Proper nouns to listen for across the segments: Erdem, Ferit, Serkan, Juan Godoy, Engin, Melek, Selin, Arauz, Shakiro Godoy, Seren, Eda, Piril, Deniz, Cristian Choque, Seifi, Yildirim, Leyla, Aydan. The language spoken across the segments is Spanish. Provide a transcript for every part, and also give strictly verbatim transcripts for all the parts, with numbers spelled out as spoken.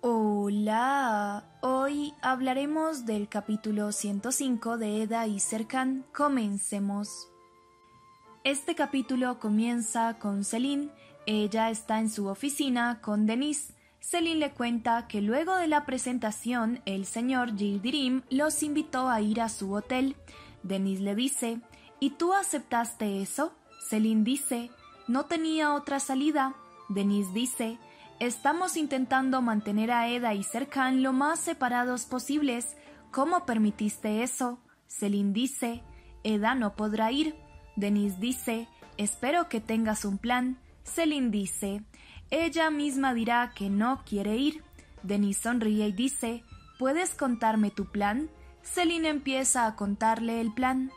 Hola, hoy hablaremos del capítulo ciento cinco de Eda y Serkan. Comencemos. Este capítulo comienza con Selin. Ella está en su oficina con Deniz. Selin le cuenta que luego de la presentación el señor Yildirim los invitó a ir a su hotel. Deniz le dice, ¿y tú aceptaste eso? Selin dice, no tenía otra salida. Deniz dice, estamos intentando mantener a Eda y Serkan lo más separados posibles. ¿Cómo permitiste eso? Selin dice, Eda no podrá ir. Deniz dice, espero que tengas un plan. Selin dice, ella misma dirá que no quiere ir. Deniz sonríe y dice, ¿puedes contarme tu plan? Selin empieza a contarle el plan.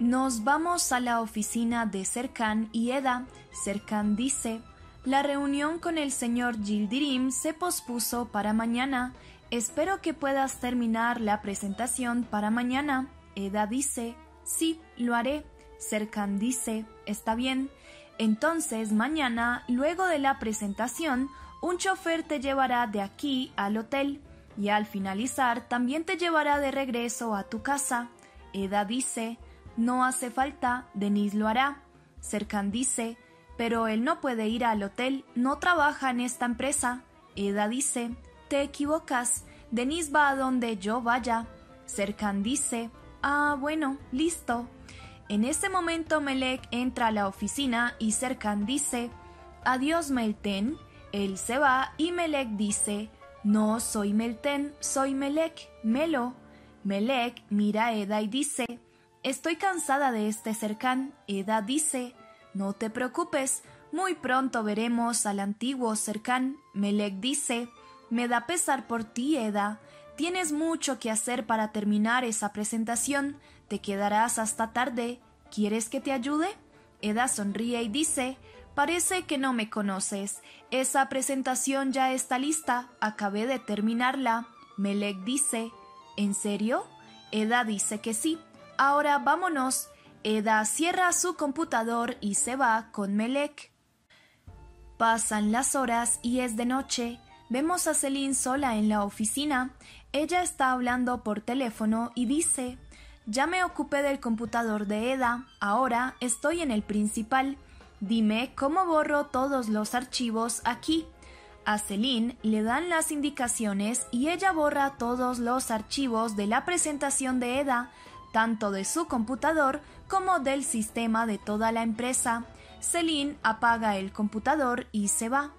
Nos vamos a la oficina de Serkan y Eda. Serkan dice, la reunión con el señor Yildirim se pospuso para mañana. Espero que puedas terminar la presentación para mañana. Eda dice, sí, lo haré. Serkan dice, está bien. Entonces mañana, luego de la presentación, un chofer te llevará de aquí al hotel y al finalizar también te llevará de regreso a tu casa. Eda dice, no hace falta, Deniz lo hará. Serkan dice, pero él no puede ir al hotel, no trabaja en esta empresa. Eda dice, te equivocas, Deniz va a donde yo vaya. Serkan dice, ah, bueno, listo. En ese momento Melek entra a la oficina y Serkan dice, adiós Melten. Él se va y Melek dice, no soy Melten, soy Melek, Melo. Melek mira a Eda y dice, estoy cansada de este Serkan. Eda dice, no te preocupes, muy pronto veremos al antiguo Serkan. Melek dice, me da pesar por ti, Eda. Tienes mucho que hacer para terminar esa presentación. Te quedarás hasta tarde. ¿Quieres que te ayude? Eda sonríe y dice, parece que no me conoces. Esa presentación ya está lista. Acabé de terminarla. Melek dice, ¿en serio? Eda dice que sí. Ahora vámonos. Eda cierra su computador y se va con Melek. Pasan las horas y es de noche. Vemos a Selin sola en la oficina. Ella está hablando por teléfono y dice, ya me ocupé del computador de Eda, ahora estoy en el principal. Dime cómo borro todos los archivos aquí. A Selin le dan las indicaciones y ella borra todos los archivos de la presentación de Eda, tanto de su computador como del sistema de toda la empresa. Selin apaga el computador y se va.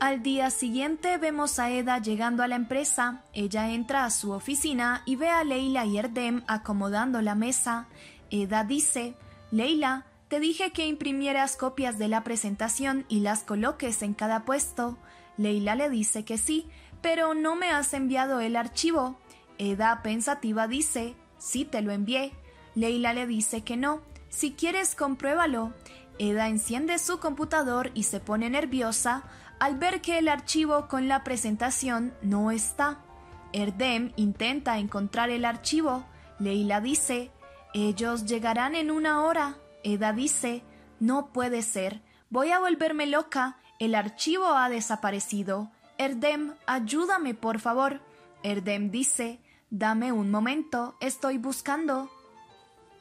Al día siguiente vemos a Eda llegando a la empresa. Ella entra a su oficina y ve a Leyla y Erdem acomodando la mesa. Eda dice, Leyla, te dije que imprimieras copias de la presentación y las coloques en cada puesto. Leyla le dice que sí, pero no me has enviado el archivo. Eda pensativa dice, sí te lo envié. Leyla le dice que no, si quieres compruébalo. Eda enciende su computador y se pone nerviosa al ver que el archivo con la presentación no está. Erdem intenta encontrar el archivo. Leyla dice, ellos llegarán en una hora. Eda dice, no puede ser, voy a volverme loca, el archivo ha desaparecido. Erdem, ayúdame por favor. Erdem dice, dame un momento, estoy buscando.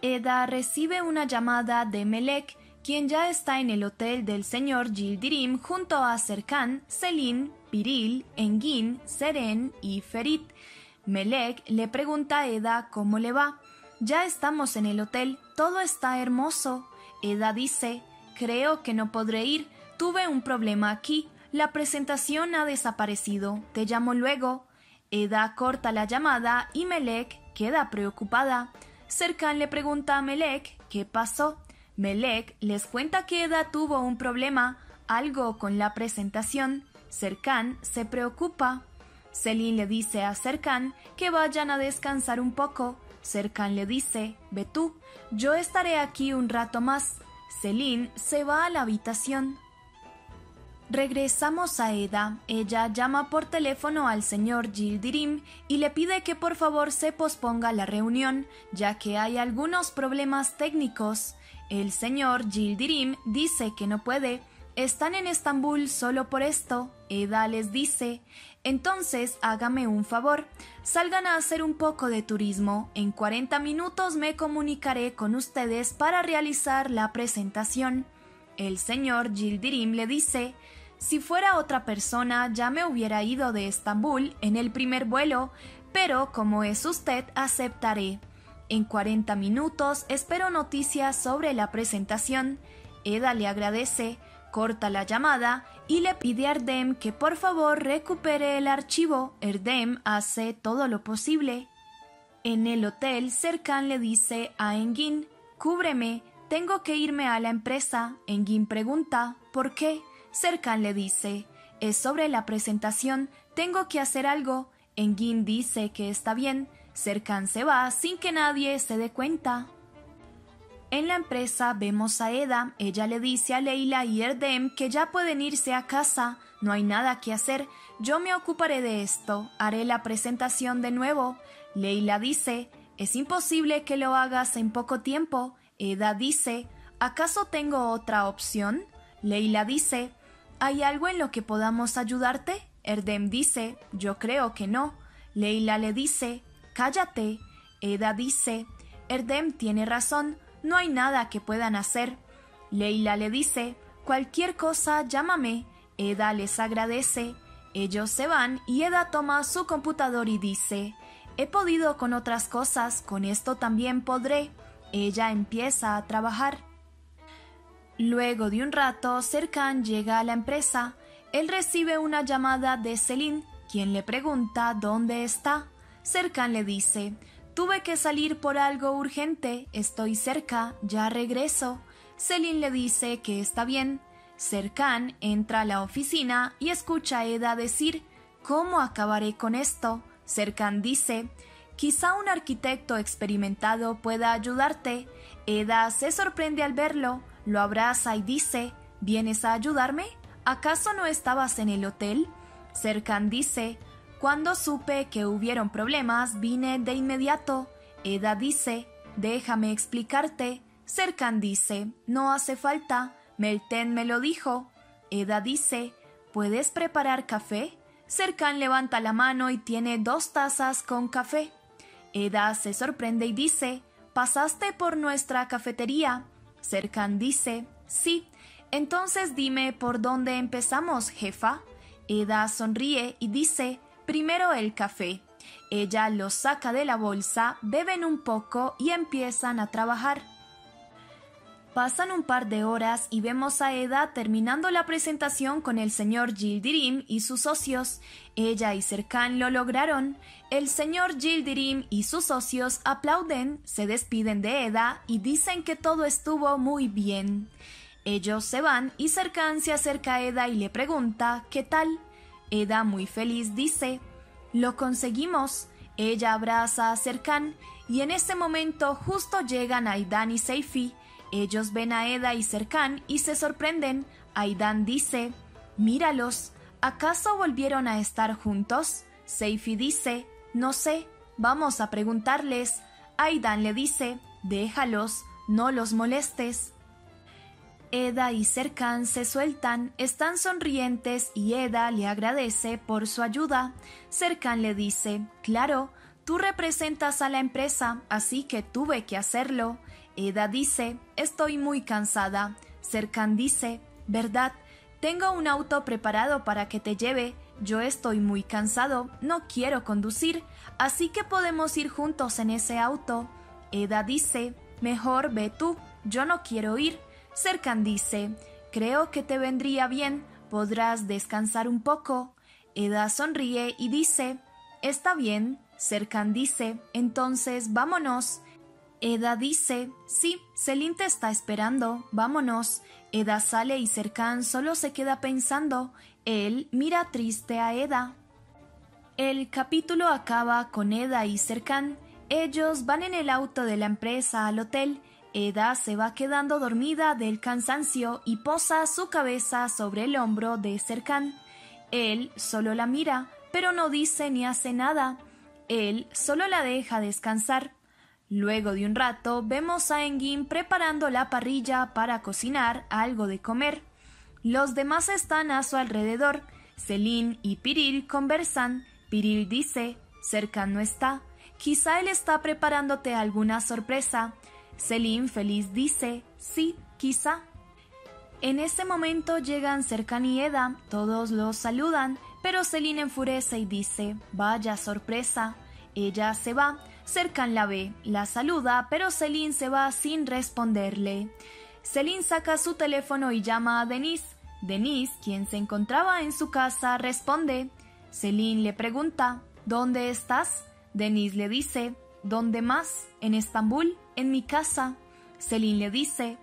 Eda recibe una llamada de Melek, quien ya está en el hotel del señor Yildirim junto a Serkan, Selin, Piril, Engin, Seren y Ferit. Melek le pregunta a Eda cómo le va. Ya estamos en el hotel, todo está hermoso. Eda dice, creo que no podré ir, tuve un problema aquí, la presentación ha desaparecido, te llamo luego. Eda corta la llamada y Melek queda preocupada. Serkan le pregunta a Melek qué pasó. Melek les cuenta que Eda tuvo un problema, algo con la presentación. Serkan se preocupa. Selin le dice a Serkan que vayan a descansar un poco. Serkan le dice, ve tú, yo estaré aquí un rato más. Selin se va a la habitación. Regresamos a Eda. Ella llama por teléfono al señor Yildirim y le pide que por favor se posponga la reunión, ya que hay algunos problemas técnicos. El señor Yildirim dice que no puede, Están en Estambul solo por esto. Eda les dice, entonces hágame un favor, salgan a hacer un poco de turismo, en cuarenta minutos me comunicaré con ustedes para realizar la presentación. El señor Yildirim le dice, si fuera otra persona ya me hubiera ido de Estambul en el primer vuelo, pero como es usted aceptaré. En cuarenta minutos espero noticias sobre la presentación. Eda le agradece, corta la llamada y le pide a Erdem que por favor recupere el archivo. Erdem hace todo lo posible. En el hotel, Serkan le dice a Engin, cúbreme, tengo que irme a la empresa. Engin pregunta, ¿por qué? Serkan le dice, es sobre la presentación, tengo que hacer algo. Engin dice que está bien. Serkan se va sin que nadie se dé cuenta. En la empresa vemos a Eda, ella le dice a Leyla y Erdem que ya pueden irse a casa, no hay nada que hacer, yo me ocuparé de esto, haré la presentación de nuevo. Leyla dice, es imposible que lo hagas en poco tiempo. Eda dice, ¿acaso tengo otra opción? Leyla dice, ¿hay algo en lo que podamos ayudarte? Erdem dice, yo creo que no. Leyla le dice, cállate. Eda dice, Erdem tiene razón, no hay nada que puedan hacer. Leyla le dice, cualquier cosa llámame. Eda les agradece. Ellos se van y Eda toma su computador y dice, he podido con otras cosas, con esto también podré. Ella empieza a trabajar. Luego de un rato, Serkan llega a la empresa. Él recibe una llamada de Selin, quien le pregunta dónde está. Serkan le dice, tuve que salir por algo urgente, estoy cerca, ya regreso. Selin le dice que está bien. Serkan entra a la oficina y escucha a Eda decir, ¿cómo acabaré con esto? Serkan dice, quizá un arquitecto experimentado pueda ayudarte. Eda se sorprende al verlo, lo abraza y dice, ¿vienes a ayudarme? ¿Acaso no estabas en el hotel? Serkan dice, cuando supe que hubieron problemas, vine de inmediato. Eda dice, déjame explicarte. Serkan dice, no hace falta, Melten me lo dijo. Eda dice, ¿puedes preparar café? Serkan levanta la mano y tiene dos tazas con café. Eda se sorprende y dice, ¿pasaste por nuestra cafetería? Serkan dice, sí, entonces dime por dónde empezamos, jefa. Eda sonríe y dice, primero el café. Ella los saca de la bolsa, beben un poco y empiezan a trabajar. Pasan un par de horas y vemos a Eda terminando la presentación con el señor Yildirim y sus socios. Ella y Serkan lo lograron. El señor Yildirim y sus socios aplauden, se despiden de Eda y dicen que todo estuvo muy bien. Ellos se van y Serkan se acerca a Eda y le pregunta ¿qué tal? Eda, muy feliz, dice, lo conseguimos. Ella abraza a Serkan y en ese momento justo llegan Aydan y Seifi. Ellos ven a Eda y Serkan y se sorprenden. Aydan dice, míralos, ¿acaso volvieron a estar juntos? Seifi dice, no sé, vamos a preguntarles. Aydan le dice, déjalos, no los molestes. Eda y Serkan se sueltan, están sonrientes y Eda le agradece por su ayuda. Serkan le dice, claro, tú representas a la empresa, así que tuve que hacerlo. Eda dice, estoy muy cansada. Serkan dice, verdad, tengo un auto preparado para que te lleve, yo estoy muy cansado, no quiero conducir, así que podemos ir juntos en ese auto. Eda dice, mejor ve tú, yo no quiero ir. Serkan dice, creo que te vendría bien, podrás descansar un poco. Eda sonríe y dice, está bien. Serkan dice, entonces vámonos. Eda dice, sí, Selin te está esperando, vámonos. Eda sale y Serkan solo se queda pensando, él mira triste a Eda. El capítulo acaba con Eda y Serkan, ellos van en el auto de la empresa al hotel. Eda se va quedando dormida del cansancio y posa su cabeza sobre el hombro de Serkan. Él solo la mira, pero no dice ni hace nada. Él solo la deja descansar. Luego de un rato vemos a Engin preparando la parrilla para cocinar algo de comer. Los demás están a su alrededor. Selin y Piril conversan. Piril dice, Serkan no está. Quizá él está preparándote alguna sorpresa. Selin feliz dice, sí, quizá. En ese momento llegan Serkan y Eda, todos los saludan, pero Selin enfurece y dice, vaya sorpresa. Ella se va, Serkan la ve, la saluda, pero Selin se va sin responderle. Selin saca su teléfono y llama a Deniz. Deniz, quien se encontraba en su casa, responde. Selin le pregunta, ¿dónde estás? Deniz le dice, ¿dónde más? En Estambul, en mi casa. Selin le dice,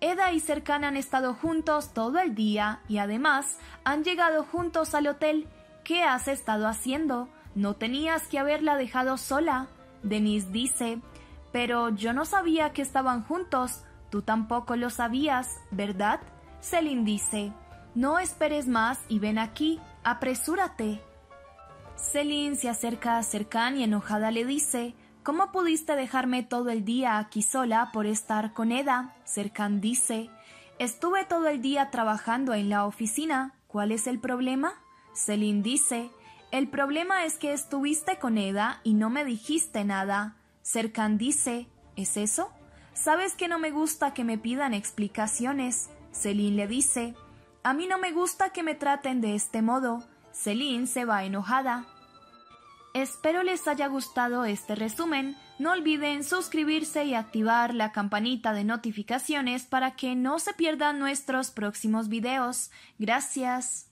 Eda y Serkan han estado juntos todo el día y además han llegado juntos al hotel. ¿Qué has estado haciendo? No tenías que haberla dejado sola. Deniz dice, pero yo no sabía que estaban juntos. Tú tampoco lo sabías, ¿verdad? Selin dice, no esperes más y ven aquí, apresúrate. Selin se acerca a Serkan y enojada le dice, ¿cómo pudiste dejarme todo el día aquí sola por estar con Eda? Serkan dice, estuve todo el día trabajando en la oficina, ¿cuál es el problema? Selin dice, el problema es que estuviste con Eda y no me dijiste nada. Serkan dice, ¿es eso? Sabes que no me gusta que me pidan explicaciones. Selin le dice, a mí no me gusta que me traten de este modo. Selin se va enojada. Espero les haya gustado este resumen. No olviden suscribirse y activar la campanita de notificaciones para que no se pierdan nuestros próximos videos. Gracias.